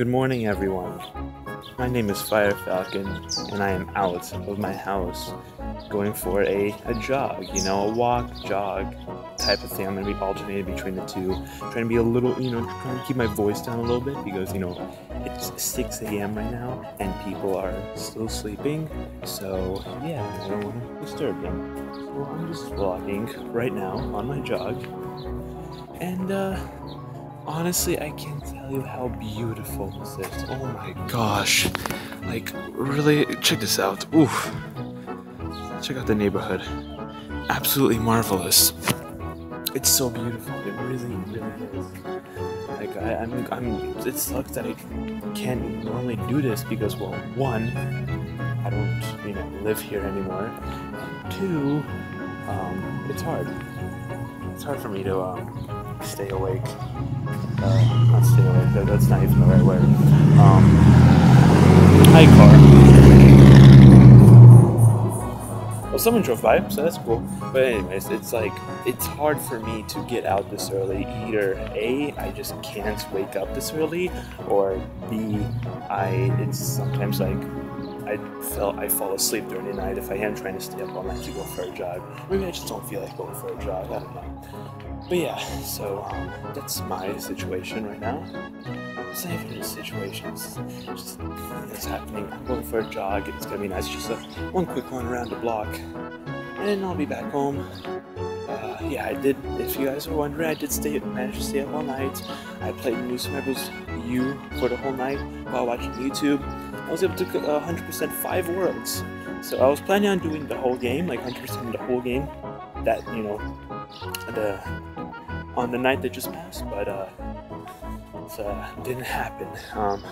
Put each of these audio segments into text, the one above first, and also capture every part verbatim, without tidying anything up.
Good morning, everyone. My name is Fire Falcon, and I am out of my house going for a, a jog, you know, a walk, jog type of thing. I'm going to be alternating between the two, trying to be a little, you know, trying to keep my voice down a little bit because, you know, it's six a m right now, and people are still sleeping, so yeah, I don't want to disturb them. So I'm just walking right now on my jog, and uh, honestly, I can't tell you how beautiful this is. Oh my gosh. Like, really, check this out. Oof. Check out the neighborhood. Absolutely marvelous. It's so beautiful. It really, really is. Like, I, I'm, I'm, it sucks that I can't normally do this because, well, one, I don't, you know, live here anymore. Two, um, it's hard. It's hard for me to, um, stay awake. Uh, not stay awake, that, that's not even the right word. Um, hi, car. Well, someone drove by, so that's cool. But anyways, it's like, it's hard for me to get out this early. Either A, I just can't wake up this early, or B, I, it's sometimes like, I felt I fall asleep during the night if I am trying to stay up all night to go for a jog. Maybe I just don't feel like going for a jog, I don't know. But yeah, so um, that's my situation right now. It's not even a situation, it's just it's happening. I'm going for a jog, it's gonna be nice. Just a, one quick one around the block, and then I'll be back home. Uh, yeah, I did, if you guys were wondering, I did stay, manage to stay up all night. I played New Simples U for the whole night while watching YouTube. I was able to one hundred percent five worlds, so I was planning on doing the whole game, like one hundred percent the whole game, that, you know, the on the night that just passed, but uh, it uh, didn't happen. Um,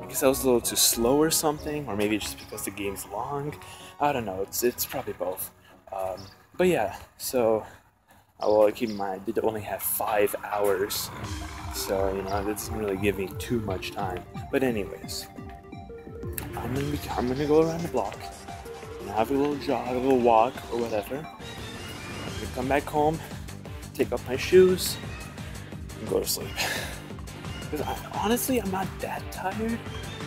I guess I was a little too slow or something, or maybe just because the game's long. I don't know. It's it's probably both. Um, but yeah, so I will keep in mind I did only have five hours, so you know, that doesn't really give me too much time. But anyways. I'm gonna, be, I'm gonna go around the block and have a little jog, a little walk, or whatever. I'm gonna come back home, take off my shoes, and go to sleep. Because I, honestly, I'm not that tired.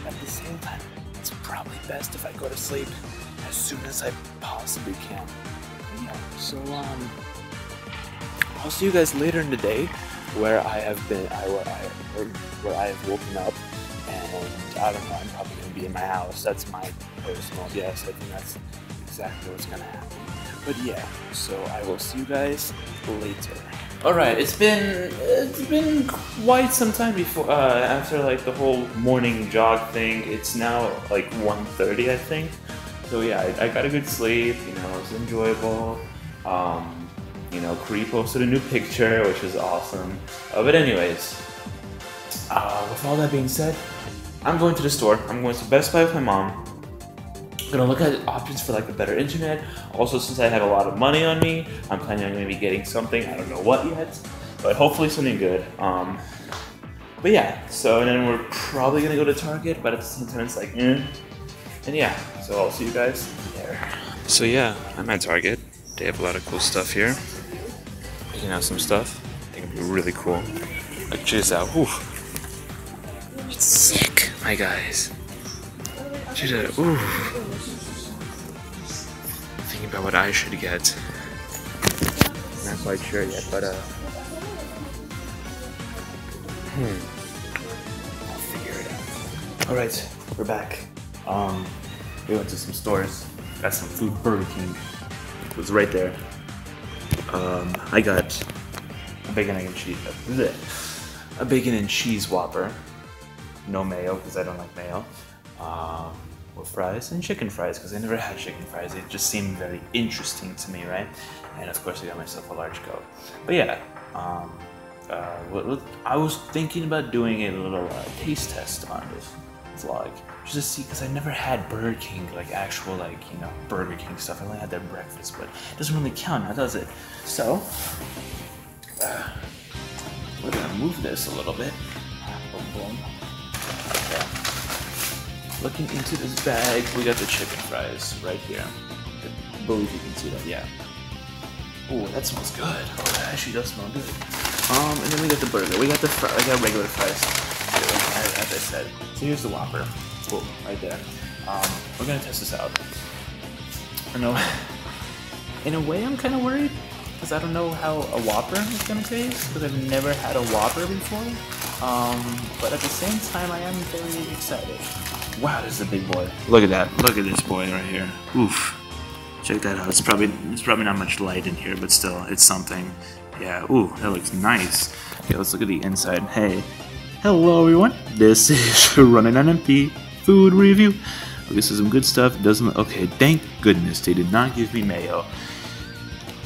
At the same time, it's probably best if I go to sleep as soon as I possibly can. Yeah, so um, I'll see you guys later in the day, where I have been, I where I where I have woken up. And I don't know, I'm probably going to be in my house. That's my personal guess. I think that's exactly what's going to happen. But yeah, so I will see you guys later. Alright, it's been it's been quite some time before, uh, after like the whole morning jog thing. It's now like one thirty, I think. So yeah, I, I got a good sleep, you know, it was enjoyable. Um, you know, Kari posted a new picture, which was awesome. Uh, but anyways, uh, with all that being said, I'm going to the store. I'm going to Best Buy with my mom. I'm gonna look at options for like a better internet. Also, since I have a lot of money on me, I'm planning on maybe getting something. I don't know what yet, but hopefully something good. Um, but yeah, so and then we're probably gonna go to Target, but at the same time it's like, eh. And yeah, so I'll see you guys there. So yeah, I'm at Target. They have a lot of cool stuff here. Picking out some stuff. I think it'd be really cool. Like, check this out. Whew. It's sick. Hi guys, ooh. Thinking about what I should get. Not quite sure yet, but uh, hmm, I'll figure it out. All right, we're back. Um, we went to some stores, got some food. Burger King, it was right there. Um, I got a bacon egg and cheese, a, a bacon and cheese Whopper. No mayo, because I don't like mayo, um, with fries, and chicken fries, because I never had chicken fries. It just seemed very interesting to me, right? And of course I got myself a large Coke. But yeah, um, uh, what, what, I was thinking about doing a little uh, taste test on this vlog, just to see, because I never had Burger King, like actual, like, you know, Burger King stuff. I only had their breakfast, but it doesn't really count now, does it? So, uh, we're gonna move this a little bit. Boom, boom. Looking into this bag, we got the chicken fries right here. I believe you can see that, yeah. Oh, that smells good. Oh, that actually does smell good. Um, and then we got the burger. We got the fries. I got regular fries. as, as I said. So here's the Whopper. Cool, right there. Um, we're gonna test this out. I know. In a way, I'm kind of worried because I don't know how a Whopper is gonna taste because I've never had a Whopper before. Um, but at the same time, I am very excited. Wow, this is a big boy. Look at that. Look at this boy right here. Oof. Check that out. It's probably it's probably not much light in here, but still, it's something. Yeah. Ooh, that looks nice. Okay, let's look at the inside. Hey, hello everyone. This is Runnin' on Empty food review. Okay, so some good stuff. Doesn't. Okay, thank goodness they did not give me mayo.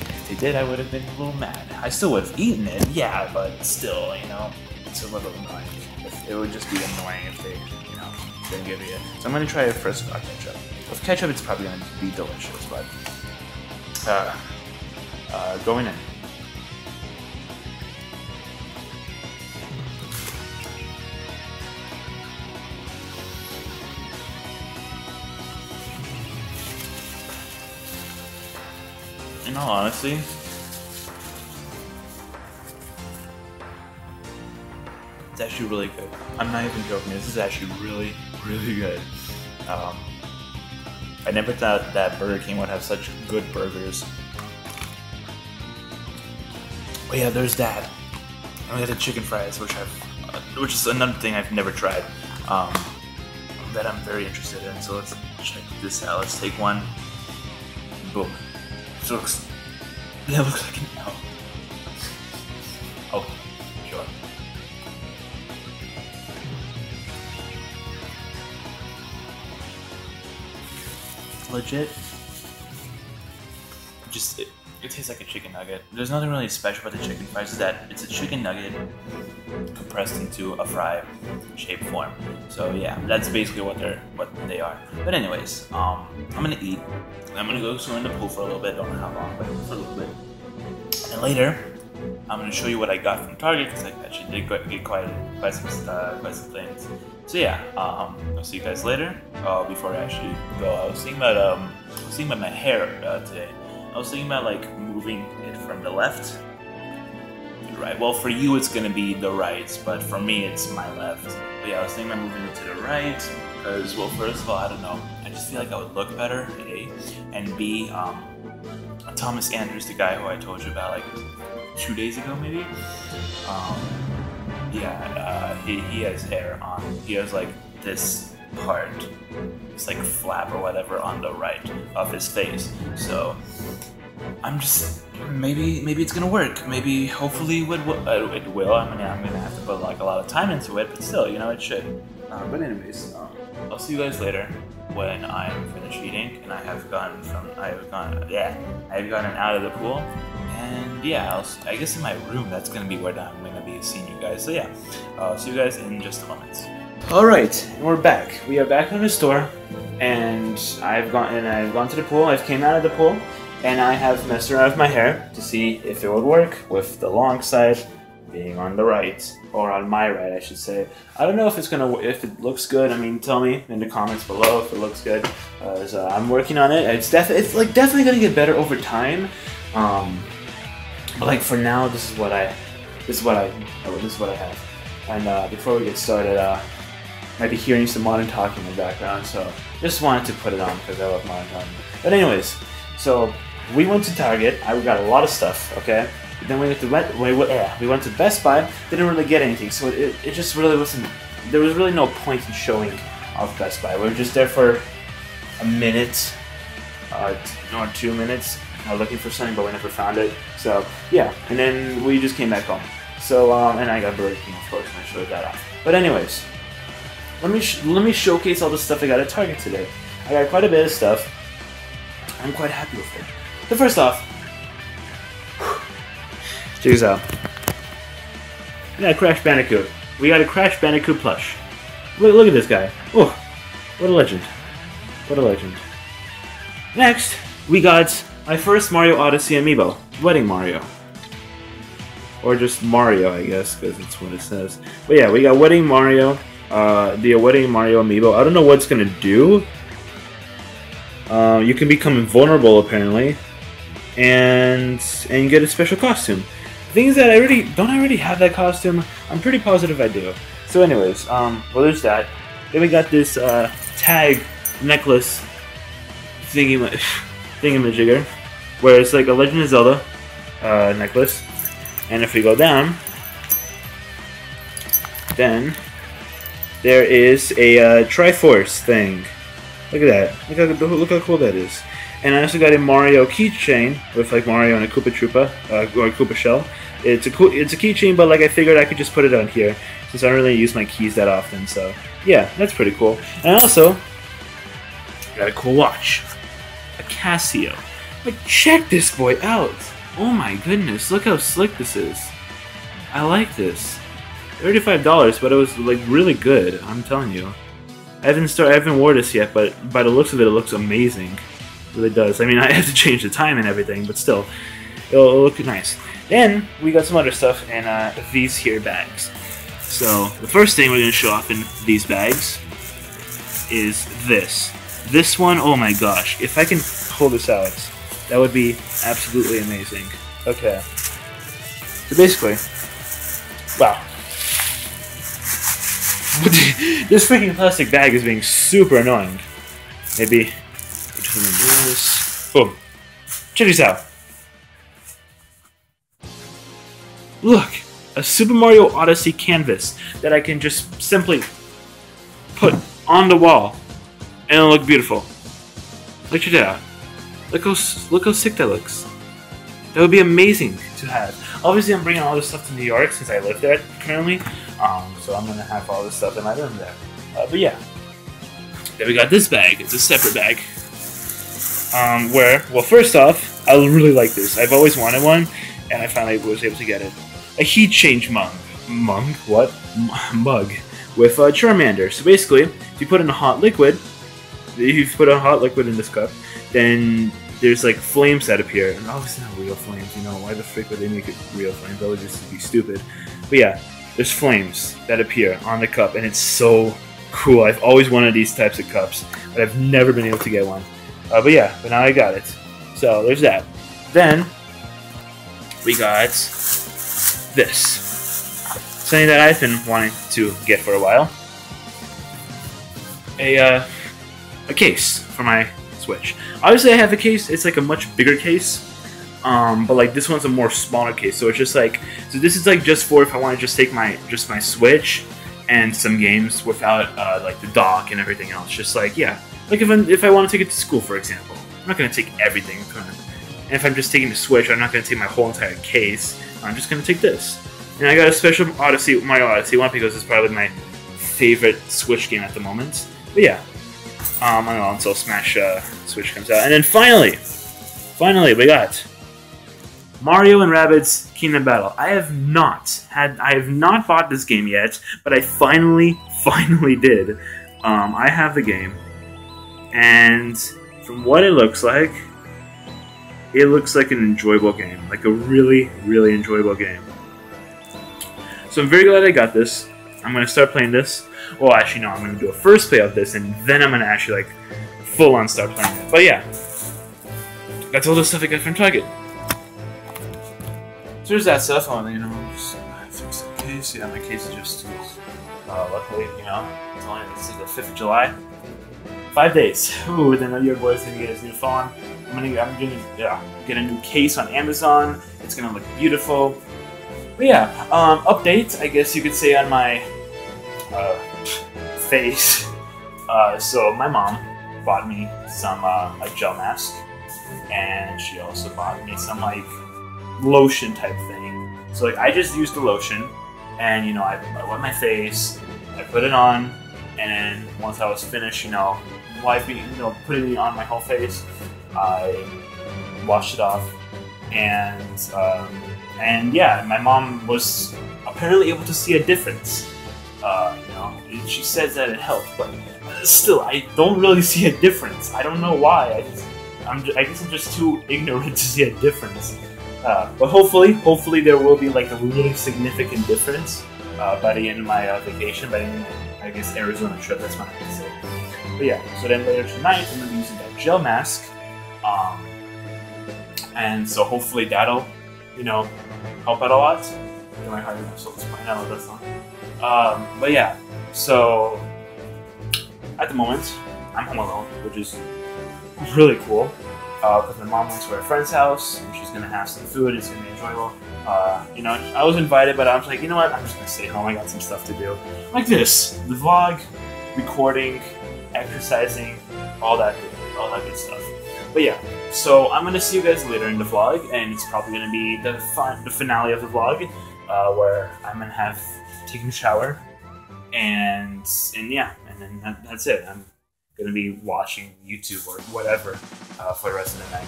If they did, I would have been a little mad. I still would have eaten it. Yeah, but still, you know, it's a little annoying. It would just be annoying if they, you know, didn't give you it. So I'm gonna try it first without ketchup. With ketchup, it's probably gonna be delicious, but uh, uh, going in. In all honesty, it's actually really good. I'm not even joking. This is actually really, really good. Um, I never thought that Burger King would have such good burgers. Oh yeah, there's that. And we got the chicken fries, which I've, uh, which is another thing I've never tried. Um, that I'm very interested in. So let's check this out. Let's take one. Boom. It looks, that looks like an elf. Oh, sure. Legit. Just, it, it tastes like a chicken nugget. There's nothing really special about the chicken fries, is that it's a chicken nugget compressed into a fry shape form. So yeah, that's basically what they're, what they are. But anyways, um, I'm gonna eat. I'm gonna go swim in the pool for a little bit, don't know how long, but for a little bit. And later, I'm gonna show you what I got from Target, because I actually did get quite, quite, some, uh, quite some things. So yeah, um, I'll see you guys later. Uh, before I actually go, I was thinking about, um, I was thinking about my hair uh, today. I was thinking about like moving it from the left to the right. Well, for you it's gonna be the right, but for me it's my left. But yeah, I was thinking about moving it to the right, because, well, first of all, I don't know. I just feel like I would look better, A, and B, um, Thomas Andrews, the guy who I told you about like two days ago, maybe. Um, yeah, uh, he he has hair on. He has like this part, this like flap or whatever on the right of his face. So I'm just maybe maybe it's gonna work. Maybe hopefully it will. Uh, it will. I mean, I'm gonna have to put like a lot of time into it, but still, you know, it should. Uh, but anyways, um, I'll see you guys later. When I'm finished eating, and I have gotten from, I have gone, yeah, I have gotten out of the pool, and yeah, I'll, I guess in my room, that's gonna be where I'm gonna be seeing you guys. So yeah, I'll uh, see you guys in just a moment. All right, and we're back. We are back in the store, and I've gone and I've gone to the pool. I've came out of the pool, and I have messed around with my hair to see if it would work with the long side being on the right, or on my right, I should say. I don't know if it's gonna, if it looks good. I mean, tell me in the comments below if it looks good. Uh, so I'm working on it. It's definitely, it's like definitely gonna get better over time. Um, but like for now, this is what I, this is what I, oh, this is what I have. And uh, before we get started, uh, I might be hearing some Modern Talking in the background, so just wanted to put it on because I love Modern Talking. But anyways, so we went to Target. I got a lot of stuff. Okay. Then we went to we went to Best Buy. Didn't really get anything, so it, it just really wasn't. There was really no point in showing off Best Buy. We were just there for a minute uh, or two minutes uh, looking for something, but we never found it. So yeah, and then we just came back home. So um, and I got Burger King, of course, and I showed that off. But anyways, let me sh let me showcase all the stuff I got at Target today. I got quite a bit of stuff. I'm quite happy with it. So first off. Check this out. We got a Crash Bandicoot. We got a Crash Bandicoot plush. Look, look at this guy. Oh, what a legend. What a legend. Next, we got my first Mario Odyssey amiibo. Wedding Mario. Or just Mario, I guess, because that's what it says. But yeah, we got Wedding Mario. Uh, the Wedding Mario amiibo. I don't know what it's going to do. Uh, you can become invulnerable, apparently. And, and get a special costume. Things that I already don't I already have that costume? I'm pretty positive I do. So anyways, um, well, there's that. Then we got this uh, tag necklace thingy thingamajigger, where it's like a Legend of Zelda uh, necklace. And if we go down, then there is a uh, Triforce thing. Look at that. Look how, look how cool that is. And I also got a Mario keychain with like Mario and a Koopa Troopa, uh, or a Koopa Shell. It's a cool, it's a keychain, but like I figured I could just put it on here since I don't really use my keys that often. So yeah, that's pretty cool. And also got a cool watch, a Casio. But check this boy out! Oh my goodness, look how slick this is. I like this. thirty-five dollars, but it was like really good. I'm telling you, I haven't started, I haven't wore this yet, but by the looks of it, it looks amazing. Really does. I mean, I had to change the time and everything, but still, it'll, it'll look nice. Then we got some other stuff in uh, these here bags. So the first thing we're gonna show off in these bags is this. This one, oh my gosh! If I can pull this out, that would be absolutely amazing. Okay. So basically, wow. This freaking plastic bag is being super annoying. Maybe. Boom. Check this out. Look, a Super Mario Odyssey canvas that I can just simply put on the wall and it'll look beautiful. Look at that. Look how, look how sick that looks. That would be amazing to have. Obviously, I'm bringing all this stuff to New York since I live there currently. Um, so I'm going to have all this stuff in my room there. Uh, but yeah. Then we got this bag. It's a separate bag. Um, where, well, first off, I really like this. I've always wanted one, and I finally was able to get it. A heat change mug. Mug? What? M mug. With uh, Charmander. So basically, if you put in a hot liquid, if you put a hot liquid in this cup, then there's like flames that appear. And obviously not real flames, you know, why the frick would they make it real flames? That would just be stupid. But yeah, there's flames that appear on the cup, and it's so cool. I've always wanted these types of cups, but I've never been able to get one. Uh, but yeah, but now I got it. So there's that. Then we got this. Something that I've been wanting to get for a while. A uh, a case for my Switch. Obviously I have a case. It's like a much bigger case. Um, but like this one's a more smaller case. So it's just like, so this is like just for if I want to just take my just my Switch and some games without uh, like the dock and everything else. Just like yeah. Like if, I'm, if I want to take it to school, for example, I'm not going to take everything. I'm gonna, and if I'm just taking the Switch, I'm not going to take my whole entire case. I'm just going to take this. And I got a special Odyssey, Mario Odyssey one because it's probably my favorite Switch game at the moment. But yeah, um, I don't know, until Smash uh, Switch comes out. And then finally, finally we got Mario and Rabbids Kingdom Battle. I have not had, I have not bought this game yet, but I finally, finally did. Um, I have the game. And from what it looks like, it looks like an enjoyable game. Like a really, really enjoyable game. So I'm very glad I got this. I'm going to start playing this. Well, actually, no, I'm going to do a first play of this, and then I'm going to actually, like, full-on start playing it. But yeah, that's all the stuff I got from Target. So there's that stuff. Oh, you know, I'm just going to fix the case. Yeah, my case is just, uh, luckily, you know, it's only, this is the fifth of July. Five days. Ooh, then your boy's gonna get his new phone. I'm gonna, I'm gonna yeah, get a new case on Amazon. It's gonna look beautiful. But yeah, um, update, I guess you could say, on my uh, face. Uh, so my mom bought me some uh, a gel mask, and she also bought me some like lotion type thing. So like I just used the lotion, and you know I, I wet my face, I put it on. And once I was finished, you know, wiping, you know, putting it on my whole face, I washed it off, and um, and yeah, my mom was apparently able to see a difference. Uh, you know, she says that it helped, but still, I don't really see a difference. I don't know why. I just, I'm, I guess I'm just too ignorant to see a difference. Uh, but hopefully, hopefully there will be like a really significant difference uh, by the end of my uh, vacation. By the end of my I guess Arizona trip, that's what I'm gonna say. But yeah, so then later tonight I'm gonna be using that gel mask. Um, and so hopefully that'll, you know, help out a lot. I don't know how you're gonna solve this point. No, that's not. Um, but yeah, so at the moment, I'm home alone, which is really cool. Because uh, my mom went to her friend's house, and she's gonna have some food. It's gonna be enjoyable. Uh, you know, I was invited, but I was like, you know what? I'm just gonna stay home. I got some stuff to do, like this, the vlog, recording, exercising, all that, all that good stuff. But yeah, so I'm gonna see you guys later in the vlog, and it's probably gonna be the fun, the finale of the vlog, uh, where I'm gonna have taken a shower, and and yeah, and then that, that's it. I'm gonna be watching YouTube or whatever uh, for the rest of the night.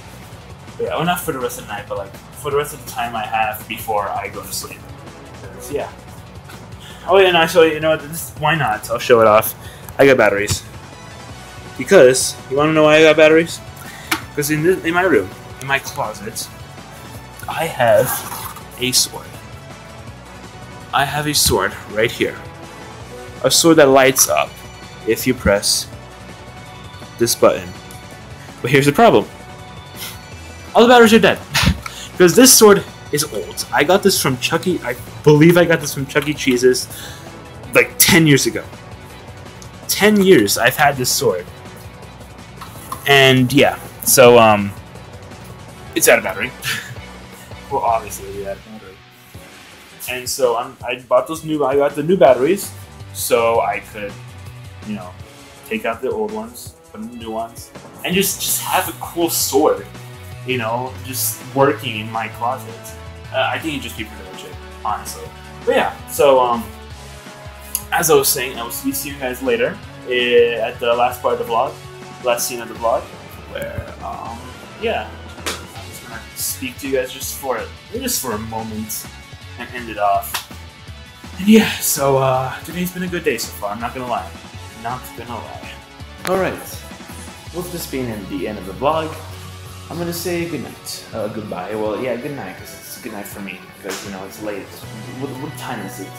But yeah, well, not for the rest of the night, but like for the rest of the time I have before I go to sleep. So yeah. Oh, and actually, you know, this, why not? I'll show it off. I got batteries. Because, you wanna know why I got batteries? Because in, in my room, in my closet, I have a sword. I have a sword right here. A sword that lights up if you press this button. But here's the problem. All the batteries are dead. Because this sword is old. I got this from Chuck E. I believe I got this from Chuck E. Cheese's like ten years ago. ten years I've had this sword. And yeah, so um it's out of battery. Well, obviously out of battery. And so I'm I bought those new I got the new batteries so I could, you know, take out the old ones, put in the new ones, and just, just have a cool sword, you know, just working in my closet. Uh, I think it'd just be pretty much it, honestly. But yeah, so, um, as I was saying, I will see you guys later uh, at the last part of the vlog, last scene of the vlog, where, um, yeah, I'm just gonna speak to you guys just for, just for a moment and end it off. And yeah, so, uh, today's been a good day so far, I'm not gonna lie. Not gonna lie. Alright, with this being in the end of the vlog, I'm gonna say goodnight. Uh, goodbye. Well, yeah, goodnight, because it's goodnight for me, because, you know, it's late. What, what time is it?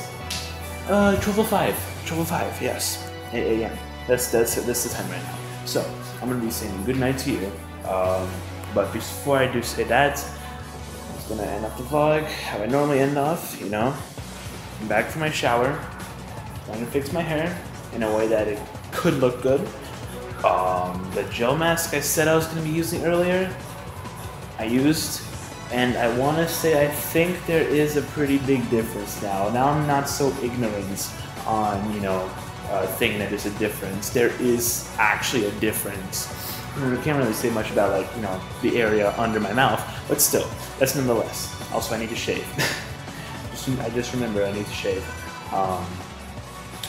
Uh, twelve oh five. twelve oh five, yes. eight A M That's, that's, that's the time right now. So, I'm gonna be saying goodnight to you. Um, but before I do say that, I'm just gonna end up the vlog how I normally end off, you know? I'm back from my shower, trying to fix my hair in a way that it could look good. Um, the gel mask I said I was going to be using earlier, I used, and I want to say I think there is a pretty big difference now. Now I'm not so ignorant on, you know, uh, thing that there's a difference. There is actually a difference. I can't really say much about, like, you know, the area under my mouth, but still, that's nonetheless. Also, I need to shave. just, I just remember I need to shave. Um,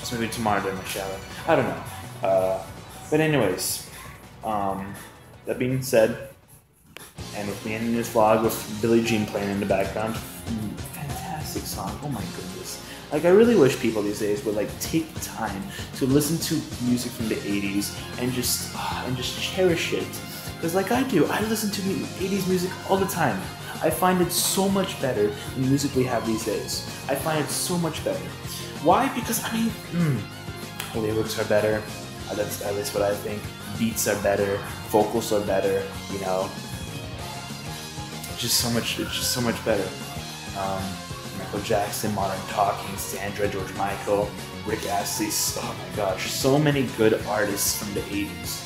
so maybe tomorrow during my shower. I don't know. Uh, But anyways, um, that being said, and with me ending this vlog with Billie Jean playing in the background, fantastic song, oh my goodness. Like, I really wish people these days would, like, take the time to listen to music from the eighties and just, uh, and just cherish it. Because like I do, I listen to eighties music all the time. I find it so much better than the music we have these days. I find it so much better. Why? Because, I mean, mm, the lyrics are better. That's at least what I think. Beats are better, vocals are better, you know. It's just so much, it's just so much better. Um, Michael Jackson, Modern Talking, Sandra, George Michael, Rick Astley, oh my gosh, so many good artists from the eighties.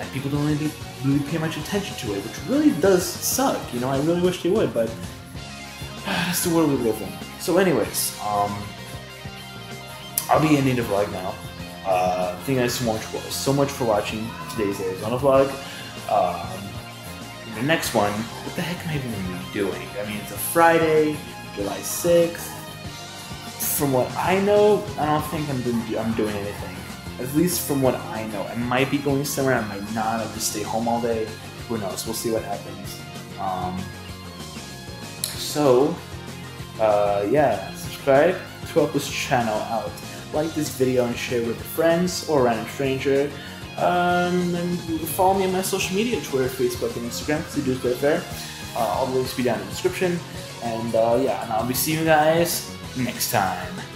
And people don't really, really pay much attention to it, which really does suck, you know. I really wish they would, but that's the world we live in. So anyways, um, I'll be ending the vlog now. Uh, thank you guys so much, for, so much for watching today's Arizona vlog. Um, in the next one, what the heck am I even going to be doing? I mean, it's a Friday, July sixth. From what I know, I don't think I'm doing, I'm doing anything. At least from what I know. I might be going somewhere, I might not. I'll just stay home all day. Who knows? We'll see what happens. Um, so, uh, yeah, subscribe to help this channel out. Like this video and share with your friends or a random stranger. Um, and follow me on my social media, Twitter, Facebook, and Instagram, because I do play there. Uh, all the links will be down in the description. And uh, yeah, and I'll be seeing you guys next time.